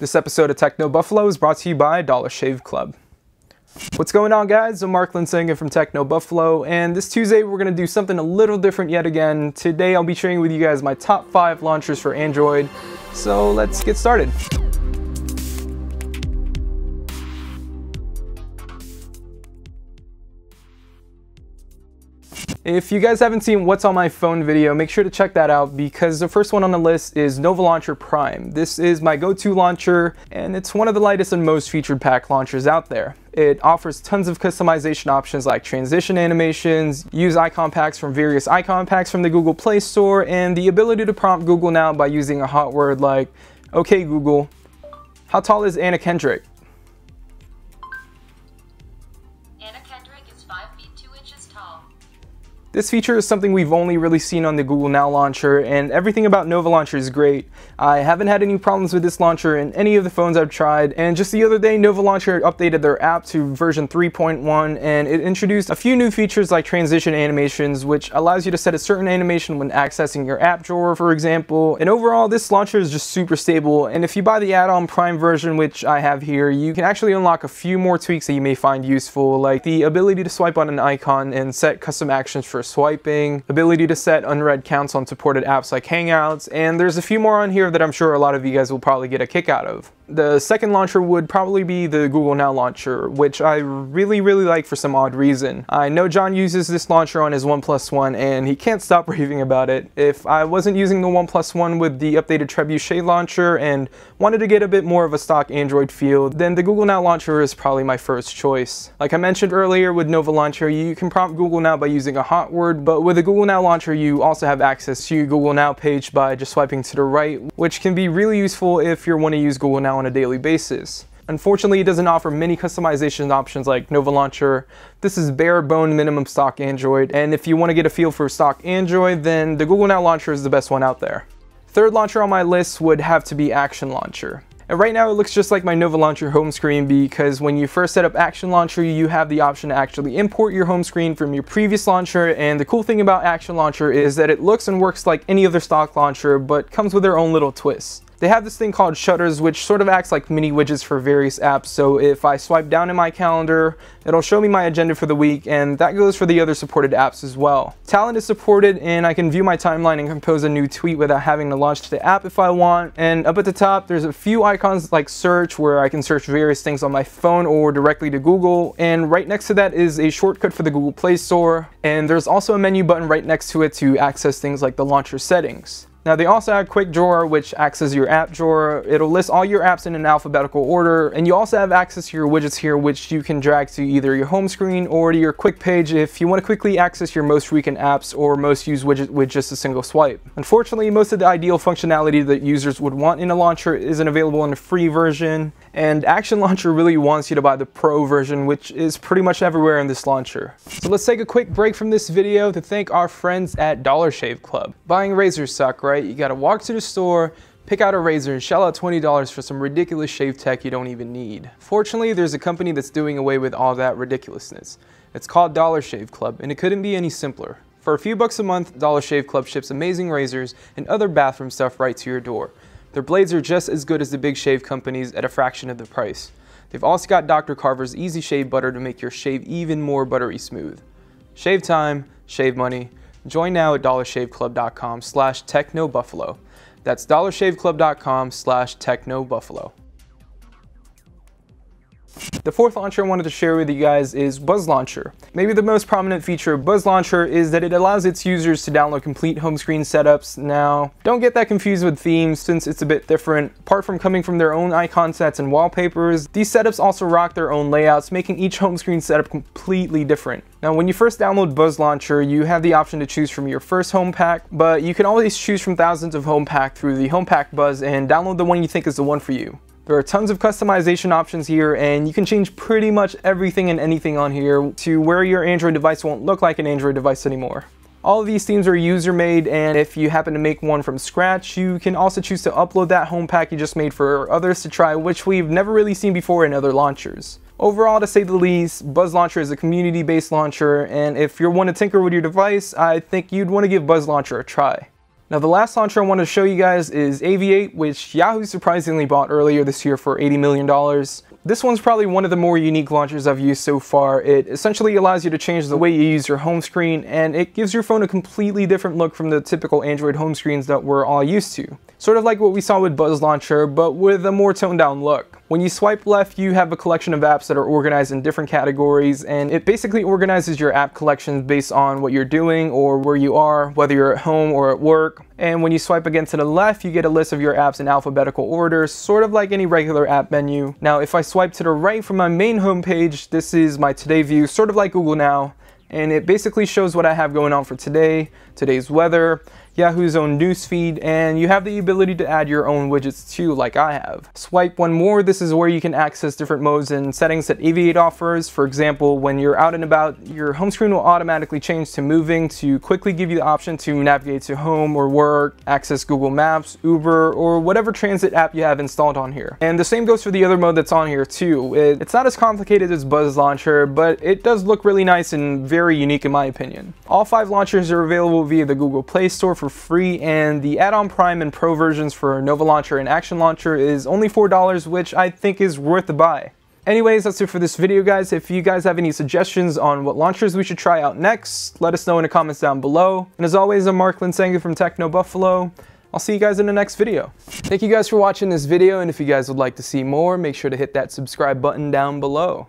This episode of Techno Buffalo is brought to you by Dollar Shave Club. What's going on, guys? I'm Mark Rettinger from Techno Buffalo, and this Tuesday we're going to do something a little different yet again. Today I'll be sharing with you guys my top 5 launchers for Android, so let's get started. If you guys haven't seen what's on my phone video, make sure to check that out because the first one on the list is Nova Launcher Prime. This is my go-to launcher and it's one of the lightest and most featured pack launchers out there. It offers tons of customization options like transition animations, use icon packs from various icon packs from the Google Play Store, and the ability to prompt Google Now by using a hot word like, "Okay Google, how tall is Anna Kendrick?" Anna Kendrick is 5 feet 2 inches tall. This feature is something we've only really seen on the Google Now launcher, and everything about Nova Launcher is great. I haven't had any problems with this launcher in any of the phones I've tried, and just the other day Nova Launcher updated their app to version 3.1 and it introduced a few new features like transition animations, which allows you to set a certain animation when accessing your app drawer, for example. And overall, this launcher is just super stable, and if you buy the add-on Prime version, which I have here, you can actually unlock a few more tweaks that you may find useful, like the ability to swipe on an icon and set custom actions for swiping, ability to set unread counts on supported apps like Hangouts, and there's a few more on here that I'm sure a lot of you guys will probably get a kick out of. The second launcher would probably be the Google Now launcher, which I really like for some odd reason. I know John uses this launcher on his OnePlus One and he can't stop raving about it. If I wasn't using the OnePlus One with the updated Trebuchet launcher and wanted to get a bit more of a stock Android feel, then the Google Now launcher is probably my first choice. Like I mentioned earlier with Nova Launcher, you can prompt Google Now by using a hot word, but with the Google Now launcher you also have access to your Google Now page by just swiping to the right, which can be really useful if you want to use Google Now on a daily basis. Unfortunately, it doesn't offer many customization options like Nova Launcher. This is bare bone minimum stock Android, and if you want to get a feel for stock Android, then the Google Now launcher is the best one out there. Third launcher on my list would have to be Action Launcher. And right now it looks just like my Nova Launcher home screen because when you first set up Action Launcher, you have the option to actually import your home screen from your previous launcher, and the cool thing about Action Launcher is that it looks and works like any other stock launcher but comes with their own little twist. They have this thing called shutters, which sort of acts like mini widgets for various apps, so if I swipe down in my calendar, it'll show me my agenda for the week, and that goes for the other supported apps as well. Talent is supported, and I can view my timeline and compose a new tweet without having to launch the app if I want, and up at the top there's a few icons like search, where I can search various things on my phone or directly to Google, and right next to that is a shortcut for the Google Play Store, and there's also a menu button right next to it to access things like the launcher settings. Now they also have Quick Drawer, which accesses your app drawer. It'll list all your apps in an alphabetical order, and you also have access to your widgets here, which you can drag to either your home screen or to your quick page if you want to quickly access your most recent apps or most used widget with just a single swipe. Unfortunately, most of the ideal functionality that users would want in a launcher isn't available in the free version, and Action Launcher really wants you to buy the Pro version, which is pretty much everywhere in this launcher. So let's take a quick break from this video to thank our friends at Dollar Shave Club. Buying razors suck, right? You gotta walk to the store, pick out a razor, and shell out $20 for some ridiculous shave tech you don't even need. Fortunately, there's a company that's doing away with all that ridiculousness. It's called Dollar Shave Club, and it couldn't be any simpler. For a few bucks a month, Dollar Shave Club ships amazing razors and other bathroom stuff right to your door. Their blades are just as good as the big shave companies at a fraction of the price. They've also got Dr. Carver's Easy Shave Butter to make your shave even more buttery smooth. Shave time, shave money. Join now at dollarshaveclub.com/technobuffalo. That's dollarshaveclub.com/technobuffalo. The fourth launcher I wanted to share with you guys is Buzz Launcher. Maybe the most prominent feature of Buzz Launcher is that it allows its users to download complete home screen setups. Now, don't get that confused with themes since it's a bit different. Apart from coming from their own icon sets and wallpapers, these setups also rock their own layouts, making each home screen setup completely different. Now, when you first download Buzz Launcher, you have the option to choose from your first home pack, but you can always choose from thousands of home pack through the Home Pack Buzz and download the one you think is the one for you. There are tons of customization options here, and you can change pretty much everything and anything on here to where your Android device won't look like an Android device anymore. All of these themes are user-made, and if you happen to make one from scratch, you can also choose to upload that home pack you just made for others to try, which we've never really seen before in other launchers. Overall, to say the least, Buzz Launcher is a community-based launcher, and if you're one to tinker with your device, I think you'd want to give Buzz Launcher a try. Now the last launcher I want to show you guys is Aviate, which Yahoo surprisingly bought earlier this year for $80 million. This one's probably one of the more unique launchers I've used so far. It essentially allows you to change the way you use your home screen, and it gives your phone a completely different look from the typical Android home screens that we're all used to. Sort of like what we saw with Buzz Launcher, but with a more toned down look. When you swipe left, you have a collection of apps that are organized in different categories, and it basically organizes your app collections based on what you're doing or where you are, whether you're at home or at work. And when you swipe again to the left, you get a list of your apps in alphabetical order, sort of like any regular app menu. Now, if I swipe to the right from my main homepage, this is my Today view, sort of like Google Now. And it basically shows what I have going on for today, today's weather, Yahoo's own newsfeed, and you have the ability to add your own widgets too, like I have. Swipe one more, this is where you can access different modes and settings that Aviate offers. For example, when you're out and about, your home screen will automatically change to moving to quickly give you the option to navigate to home or work, access Google Maps, Uber, or whatever transit app you have installed on here. And the same goes for the other mode that's on here too. It's not as complicated as Buzz Launcher, but it does look really nice and very unique in my opinion. All five launchers are available via the Google Play Store for free, and the add-on Prime and Pro versions for Nova Launcher and Action Launcher is only $4, which I think is worth the buy. Anyways, that's it for this video, guys. If you guys have any suggestions on what launchers we should try out next, let us know in the comments down below. And as always, I'm Mark Rettinger from Techno Buffalo. I'll see you guys in the next video. Thank you guys for watching this video, and if you guys would like to see more, make sure to hit that subscribe button down below.